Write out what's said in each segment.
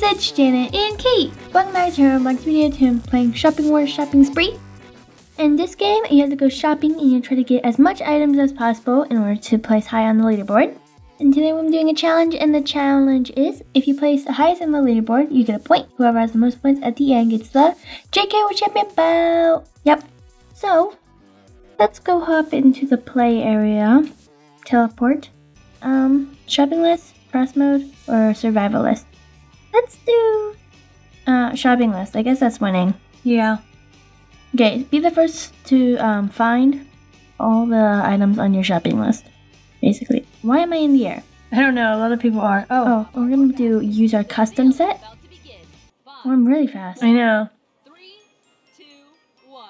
guys, it's Janet and Kate! Welcome back to our next video. Today I'm playing Shopping Wars Shopping Spree. In this game, you have to go shopping and you try to get as much items as possible in order to place high on the leaderboard. And today I'm doing a challenge, and the challenge is if you place the highest on the leaderboard, you get a point. Whoever has the most points at the end gets the JK World Champion belt. Yep. So, let's go hop into the play area. Teleport. Shopping list, frost mode, or survival list. Let's do shopping list. I guess that's winning. Yeah. Okay, be the first to find all the items on your shopping list, basically. Why am I in the air? I don't know, a lot of people are. Oh, we're gonna do use our custom set. Oh, I'm really fast. I know. 3, 2, 1.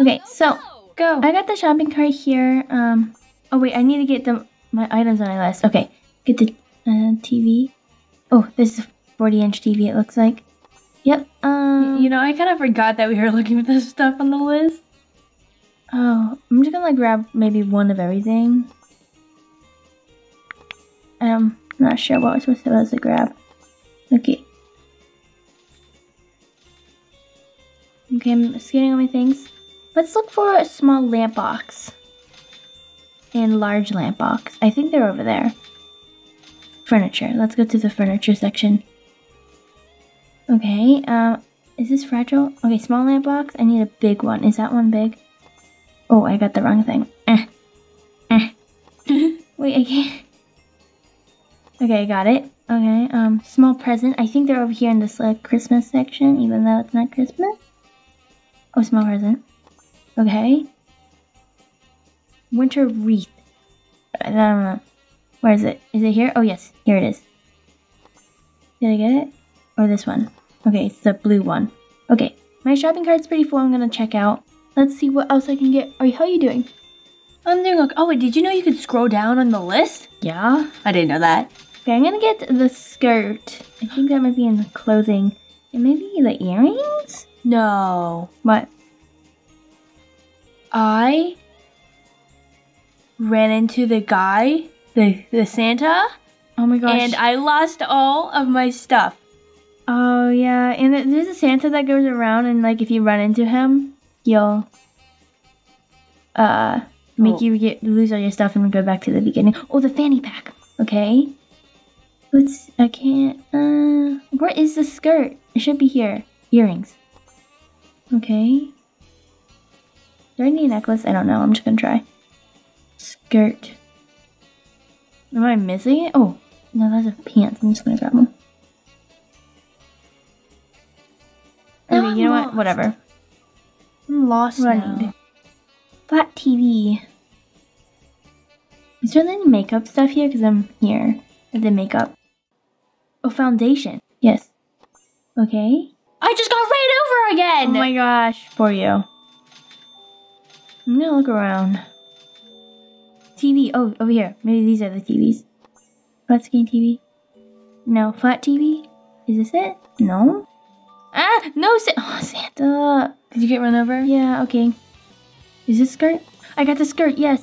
Okay, so go. I got the shopping cart here. Oh wait, I need to get my items on my list. Okay, get the TV. Oh, this is 40-inch TV, it looks like. Yep. You know, I kind of forgot that we were looking at this stuff on the list. Oh, I'm just gonna like grab maybe one of everything. I'm not sure what we're supposed to grab. Okay. Okay, I'm scanning all my things. Let's look for a small lamp box. And large lamp box. I think they're over there. Furniture. Let's go to the furniture section. Okay, is this fragile? Okay, small lamp box. I need a big one. Is that one big? Oh, I got the wrong thing. Wait, I can't. Okay, I got it. Okay, small present. I think they're over here in this Christmas section, even though it's not Christmas. Oh, small present. Okay. Winter wreath. I don't know. Where is it? Is it here? Oh, yes. Here it is. Did I get it? Or this one. Okay, it's the blue one. Okay, my shopping cart's pretty full. I'm gonna check out. Let's see what else I can get. How are you doing? I'm doing okay. Oh, wait, did you know you could scroll down on the list? Yeah. I didn't know that. Okay, I'm gonna get the skirt. I think that might be in the clothing. And maybe the earrings? No. What? I ran into the guy, the Santa. Oh my gosh. And I lost all of my stuff. Oh, yeah, and there's a Santa that goes around, and, like, if you run into him, he'll make you lose all your stuff and go back to the beginning. Oh, the fanny pack. Okay. I can't, where is the skirt? It should be here. Earrings. Okay. Do I need a necklace? I don't know. I'm just gonna try. Skirt. Am I missing it? Oh, no, that's a pants. I'm just gonna grab them. You know what? Whatever. I'm lost now. Flat TV. Is there any makeup stuff here? Because I'm here at the makeup. Oh, foundation. Yes. Okay. I just got ran over again! Oh my gosh. For you. I'm gonna look around. TV. Oh, over here. Maybe these are the TVs. Flat screen TV. No. Flat TV? Is this it? No. Ah, no, Santa. Did you get run over? Yeah, okay. Is this skirt? I got the skirt, yes.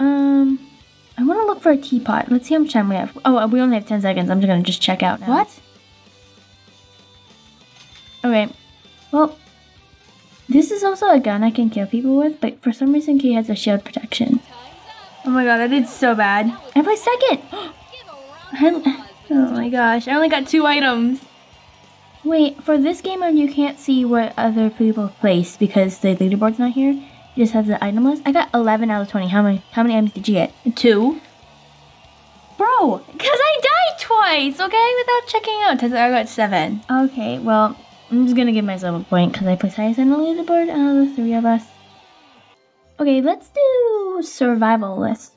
I want to look for a teapot. Let's see how much time we have. Oh, we only have 10 seconds. I'm just going to check out now. What? Okay. Well, this is also a gun I can kill people with, but for some reason, Kate has a shield protection. Oh my god, I did so bad. I played second. Oh my gosh, I only got 2 items. Wait, for this game mode, you can't see what other people place because the leaderboard's not here. You just have the item list. I got 11 out of 20. How many items did you get? 2. Bro, because I died twice, okay? Without checking out, I got 7. Okay, well, I'm just going to give myself a point because I placed highest on the leaderboard out of the 3 of us. Okay, let's do survival list.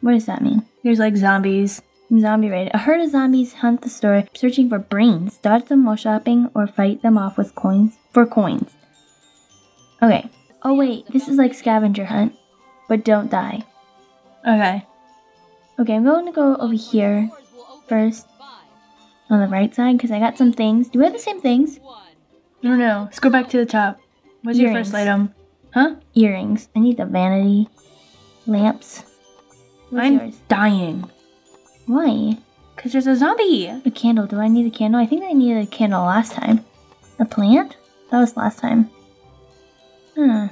What does that mean? There's like zombies. Zombie raid. A herd of zombies hunt the store, searching for brains. Dodge them while shopping, or fight them off with coins. Okay. Oh wait, this is like scavenger hunt, but don't die. Okay. Okay, I'm going to go over here first, on the right side, because I got some things. Do we have the same things? No, no. Let's go back to the top. What's your first item? Huh? Earrings. I need the vanity lamps. What's yours? I'm dying. Why? Because there's a zombie. A candle. Do I need a candle? I think I needed a candle last time. A plant? That was last time. Hmm.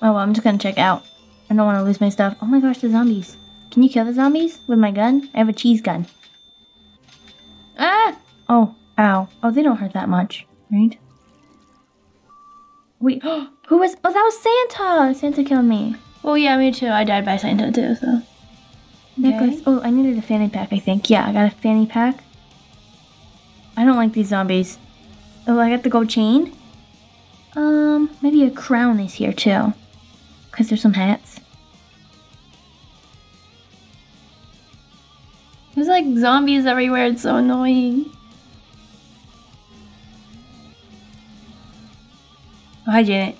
Oh, well, I'm just going to check out. I don't want to lose my stuff. Oh my gosh, the zombies. Can you kill the zombies with my gun? I have a cheese gun. Ah! Oh, ow. Oh, they don't hurt that much, right? Wait, who was? Oh, that was Santa! Santa killed me. Well, yeah, me too. I died by Santa too, so. Necklace. Oh, I needed a fanny pack, I think. Yeah, I got a fanny pack. I don't like these zombies. Oh, I got the gold chain. Maybe a crown is here too. Because there's some hats. There's like zombies everywhere. It's so annoying. Oh, hi, Janet.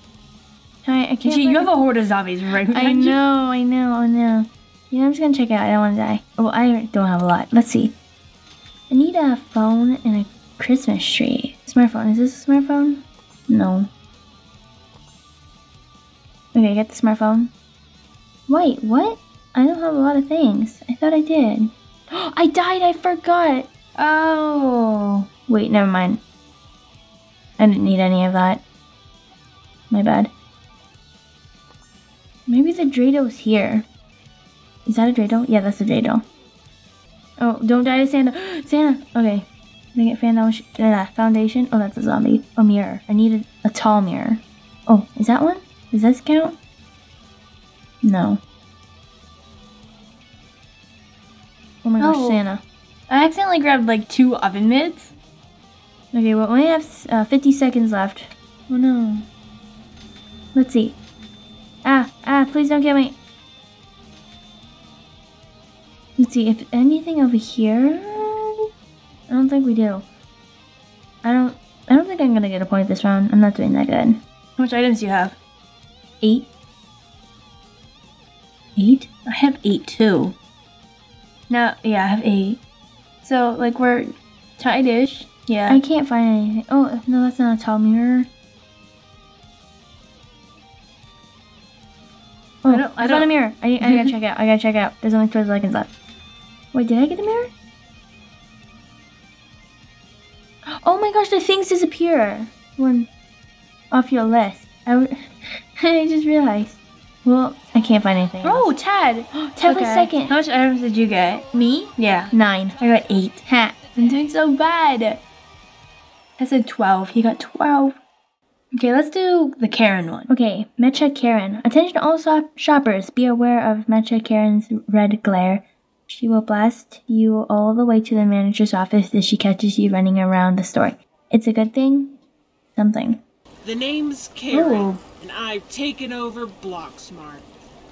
Hi, I can't. Gee, you have a horde of zombies right behind you. I know. Yeah, I'm just gonna check it out. I don't want to die. Oh, I don't have a lot. Let's see. I need a phone and a Christmas tree. Smartphone. Is this a smartphone? No. Okay, I got the smartphone. Wait, what? I don't have a lot of things. I thought I did. I died. I forgot. Oh. Wait, never mind. I didn't need any of that. My bad. Maybe the Drado's here. Is that a Drado? Yeah, that's a Drado. Oh, don't die to Santa. Santa! Okay. Can I get foundation? Oh, that's a zombie. A mirror. I needed a tall mirror. Oh, is that one? Does this count? No. Oh my gosh, Santa. I accidentally grabbed like 2 oven mitts. Okay, well, we only have 50 seconds left. Oh no. Let's see. Ah, please don't kill me. Let's see, if anything over here, I don't think we do. I don't think I'm gonna get a point this round. I'm not doing that good. How much items do you have? 8. 8? I have 8 too. No, yeah, I have 8. So, like, we're tied-ish. Yeah. I can't find anything. Oh, no, that's not a tall mirror. Oh, I found a mirror. I gotta check out. There's only 12 seconds left. Wait, did I get a mirror? Oh my gosh, the things disappear when off your list. I just realized. Well, I can't find anything. Oh, Tad! Tad was second. How much items did you get? Me? Yeah. 9. I got 8. Ha! I'm doing so bad. I said 12. He got 12. Okay, let's do the Karen one. Okay, Mecha Karen. Attention all shoppers, be aware of Mecha Karen's red glare. She will blast you all the way to the manager's office if she catches you running around the store. It's a good thing? Something. The name's Karen, and I've taken over Block Smart.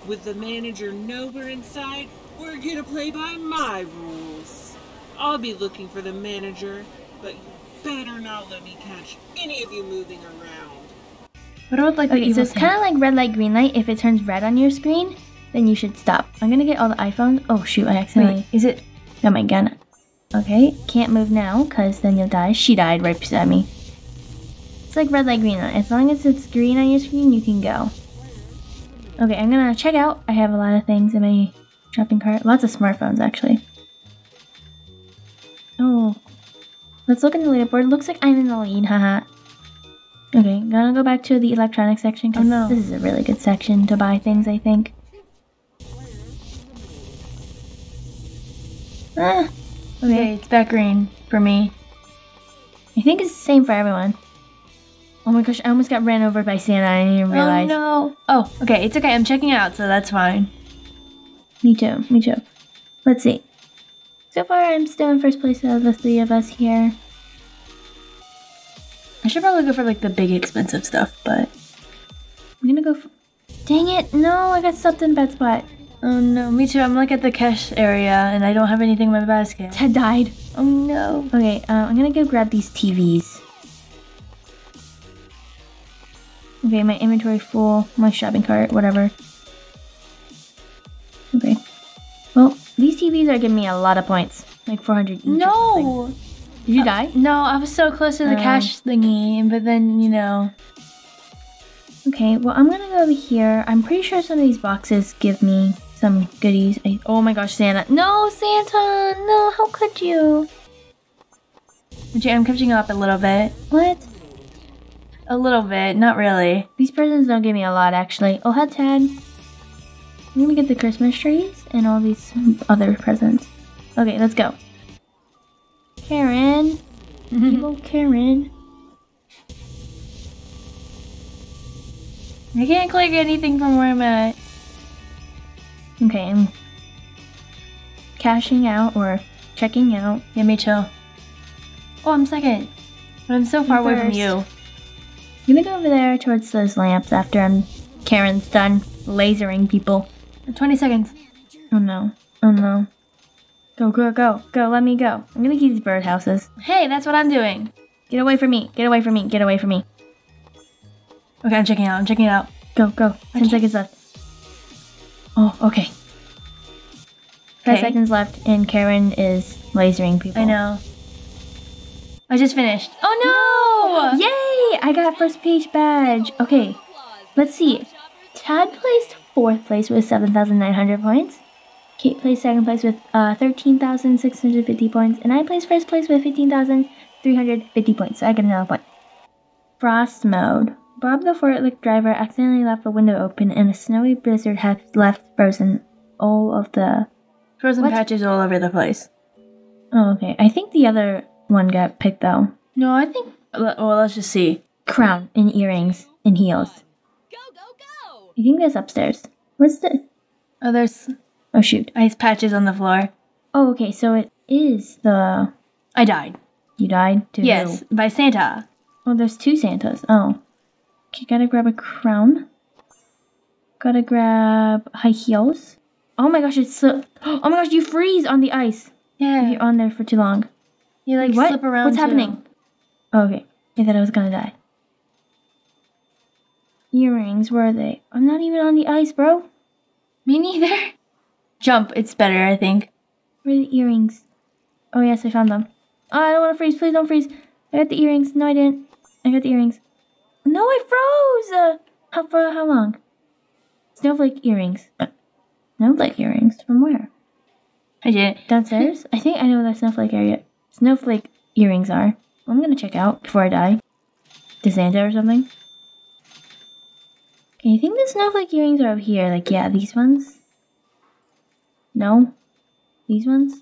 With the manager nowhere in sight, we're gonna play by my rules. I'll be looking for the manager, but better not let me catch any of you moving around. But I would like so it's kind of like red light, green light. If it turns red on your screen, then you should stop. I'm gonna get all the iPhones. Oh shoot, I accidentally. Wait, is it? Got my gun. Okay, can't move now, cause then you'll die. She died right beside me. It's like red light, green light. As long as it's green on your screen, you can go. Okay, I'm gonna check out. I have a lot of things in my shopping cart. Lots of smartphones actually. Oh. Let's look at the leaderboard. Looks like I'm in the lead, haha. Okay, gonna go back to the electronics section because this is a really good section to buy things, I think. Ah, okay, it's back green for me. I think it's the same for everyone. Oh my gosh, I almost got ran over by Santa. I didn't even realize. Oh no. Oh, okay, it's okay. I'm checking out, so that's fine. Me too. Let's see. So far, I'm still in first place out of the 3 of us here. I should probably go for like the big expensive stuff, but I'm gonna go for... Dang it, no, I got stopped in bad spot. Oh no, me too, I'm like at the cash area and I don't have anything in my basket. Ted died. Oh no. Okay, I'm gonna go grab these TVs. Okay, my inventory full, my shopping cart, whatever. Okay. Well, these TVs are giving me a lot of points, like 400 each. No! Did you die? No, I was so close to the cash thingy, but then, you know. Okay, well, I'm gonna go over here. I'm pretty sure some of these boxes give me some goodies. Oh my gosh, Santa. No, Santa! No, how could you? Okay, I'm catching up a little bit. What? A little bit, not really. These presents don't give me a lot, actually. Oh, hi, Tad. I'm gonna get the Christmas trees and all these other presents. Okay, let's go. Karen. Evil Karen. I can't click anything from where I'm at. Okay, I'm cashing out or checking out. Let me chill. Oh, I'm second. But I'm so far away from you. I'm gonna go over there towards those lamps after Karen's done lasering people. 20 seconds. Oh no. Oh no. Go, go, go. Go, let me go. I'm gonna keep these birdhouses. Hey, that's what I'm doing. Get away from me. Get away from me. Get away from me. Okay, I'm checking out. I'm checking out. Go, go. 10 seconds left. Oh, okay. 5 seconds left, and Karen is lasering people. I know. I just finished. Oh no! Yay! I got first page badge. Okay, let's see. Tad placed 4th place with 7,900 points. Kate placed 2nd place with 13,650 points. And I placed 1st place with 15,350 points. So I get another point. Frost mode. Bob the forklift driver accidentally left a window open and a snowy blizzard has left frozen all of the... Frozen patches all over the place. Oh, okay. I think the other one got picked though. No, I think... Well, let's just see. Crown and earrings and heels. Go, go, go! I think that's upstairs. What's the... Oh, there's... Oh shoot. Ice patches on the floor. Oh, okay. So it is the... I died. You died too? Yes, by Santa. Oh, there's 2 Santas. Oh. Okay, gotta grab a crown. Gotta grab high heels. Oh my gosh, it's so... Oh my gosh, you freeze on the ice. Yeah. If you're on there for too long. You like slip around. What's happening? Oh, okay. I thought I was gonna die. Earrings, where are they? I'm not even on the ice, bro. Me neither. Jump, it's better, I think. Where are the earrings? Oh yes, I found them. Oh, I don't wanna freeze, please don't freeze. I got the earrings. No, I didn't. I got the earrings. No, I froze! For how long? Snowflake earrings. Snowflake earrings? From where? I did. Downstairs? I think I know where the snowflake area. Snowflake earrings are. I'm gonna check out before I die. To Santa or something. Okay, I think the snowflake earrings are over here. Like, yeah, these ones? No? These ones?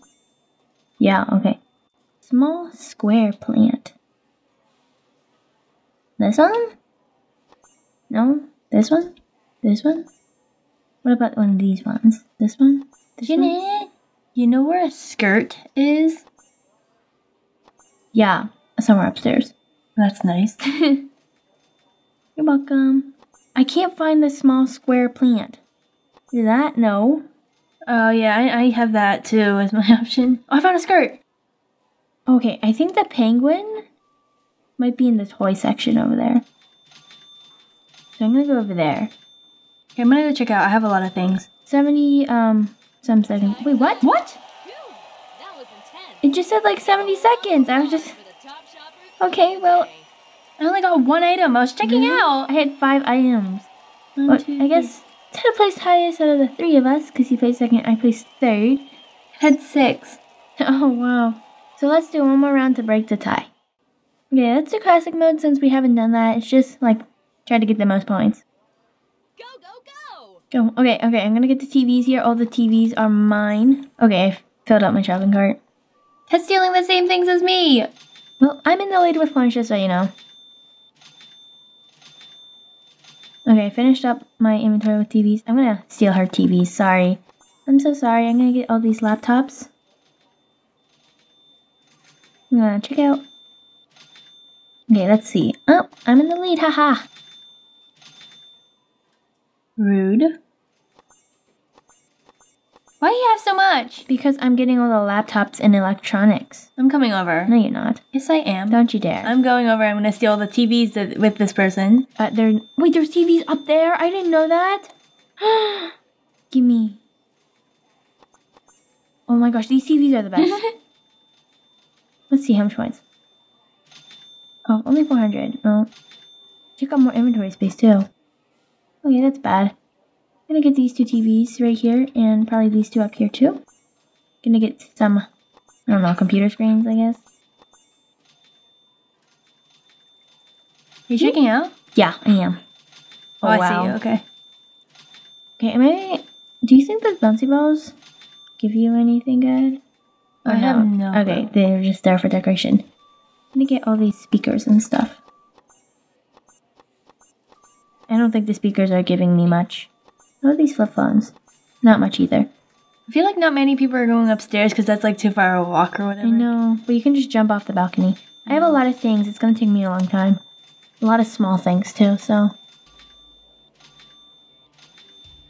Yeah, okay. Small square plant. This one? No? This one? This one? What about one of these ones? This one? This one? You know where a skirt is? Yeah, somewhere upstairs. That's nice. You're welcome. I can't find the small square plant. Is that? No. Oh yeah, I have that too as my option. Oh, I found a skirt! Okay, I think the penguin might be in the toy section over there. So I'm gonna go over there. Okay, I'm gonna go check out. I have a lot of things. 70, some seconds. Wait, what? What? It just said like 70 seconds. I was just... Okay, well, I only got 1 item. I was checking out. I had 5 items. Well, I guess Ted placed highest out of the 3 of us because he placed 2nd. I placed 3rd. Had 6. Oh, wow. So let's do one more round to break the tie. Okay, let's do classic mode since we haven't done that. It's just, like, try to get the most points. Go, go, go! Go. Okay, okay, I'm gonna get the TVs here. All the TVs are mine. Okay, I filled out my shopping cart. That's stealing the same things as me! Well, I'm in the lead with lunch, just so you know. Okay, I finished up my inventory with TVs. I'm gonna steal her TVs, sorry. I'm so sorry. I'm gonna get all these laptops. I'm gonna check out. Okay, let's see. Oh, I'm in the lead, haha. Rude. Why do you have so much? Because I'm getting all the laptops and electronics. I'm coming over. No, you're not. Yes, I am. Don't you dare. I'm going over. I'm going to steal the TVs with this person. Wait, there's TVs up there? I didn't know that. Gimme. Oh my gosh, these TVs are the best. Let's see how much points. Oh, only 400. Oh. Check out more inventory space, too. Okay, that's bad. I'm gonna get these two TVs right here and probably these two up here too. Gonna get some, I don't know, computer screens, I guess. Are you checking out? Yeah, I am. Oh, wow. I see you. Okay. Okay, maybe. Do you think those bouncy balls give you anything good? Or I have no. Okay, they're just there for decoration. I'm gonna get all these speakers and stuff. I don't think the speakers are giving me much. What are these flip phones? Not much either. I feel like not many people are going upstairs because that's like too far a walk or whatever. I know, but you can just jump off the balcony. I have a lot of things. It's gonna take me a long time. A lot of small things too, so.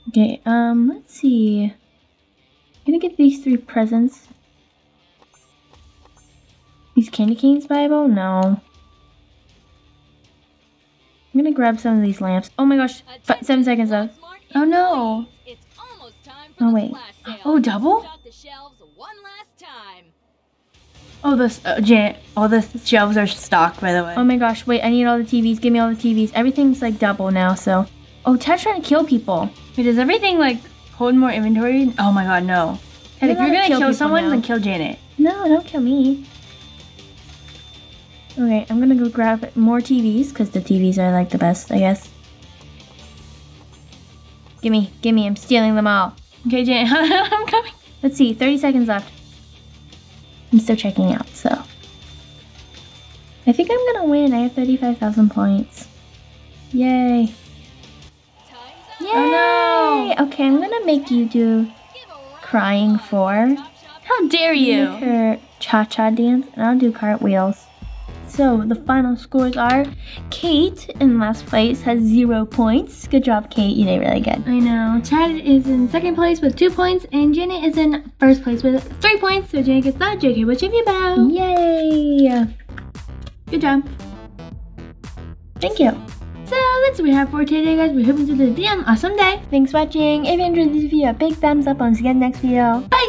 Okay, let's see. I'm gonna get these three presents. These candy canes, Bible? No. I'm gonna grab some of these lamps. Oh my gosh, 7 seconds left. Oh no. Oh wait. Oh, double? Oh, this, Janet, all the shelves are stocked, by the way. Oh my gosh, wait, I need all the TVs. Give me all the TVs. Everything's like double now, so. Oh, Ted's trying to kill people. Wait, is everything like holding more inventory? Oh my god, no. Ted, if you're gonna kill someone, then kill Janet. No, don't kill me. Okay, I'm gonna go grab more TVs, because the TVs are like the best, I guess. Gimme, I'm stealing them all. Okay, Janet, I'm coming. Let's see, 30 seconds left. I'm still checking out, so. I think I'm gonna win, I have 35,000 points. Yay. Yay! Oh no! Okay, I'm gonna make you do Crying 4. How dare you! Make her cha-cha dance, and I'll do cartwheels. So the final scores are Kate in last place has 0 points. Good job, Kate. You did really good. I know. Chad is in second place with 2 points, and Janet is in first place with 3 points. So Janet gets that JK World Champion Bow. Yay! Good job. Thank you. So that's what we have for today, guys. We hope you enjoyed the video. Awesome day. Thanks for watching. If you enjoyed this video, big thumbs up and see you again next video. Bye.